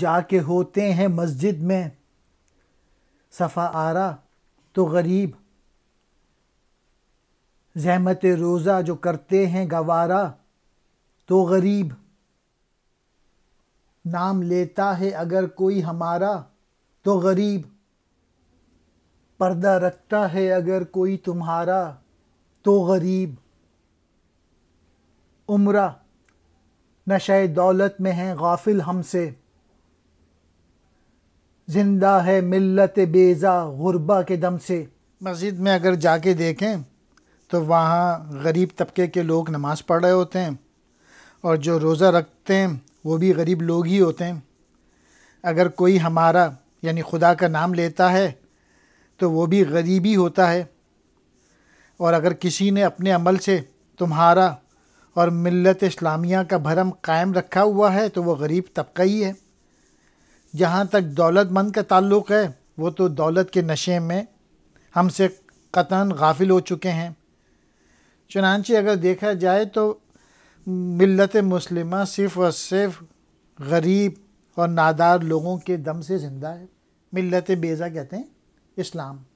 जाके होते हैं मस्जिद में सफ़ा आरा तो गरीब, ज़हमत रोज़ा जो करते हैं गवारा तो गरीब। नाम लेता है अगर कोई हमारा तो गरीब, पर्दा रखता है अगर कोई तुम्हारा तो गरीब। उम्रा नशे दौलत में हैं गाफिल हमसे, जिंदा है मिल्लत बेज़ा गुरबा के दम से। मस्जिद में अगर जाके देखें तो वहाँ गरीब तबके के लोग नमाज़ पढ़ रहे होते हैं, और जो रोज़ा रखते हैं वो भी गरीब लोग ही होते हैं। अगर कोई हमारा यानी खुदा का नाम लेता है तो वो भी गरीब ही होता है, और अगर किसी ने अपने अमल से तुम्हारा और मिल्लत इस्लामिया का भरम कायम रखा हुआ है तो वो गरीब तबका ही है। जहाँ तक दौलतमंद का ताल्लुक़ है वो तो दौलत के नशे में हमसे कतन गाफिल हो चुके हैं। चुनांचे अगर देखा जाए तो मिल्लत मुस्लिमा सिर्फ़ और सिर्फ गरीब और नादार लोगों के दम से ज़िंदा है। मिल्लत बेज़ा कहते हैं इस्लाम।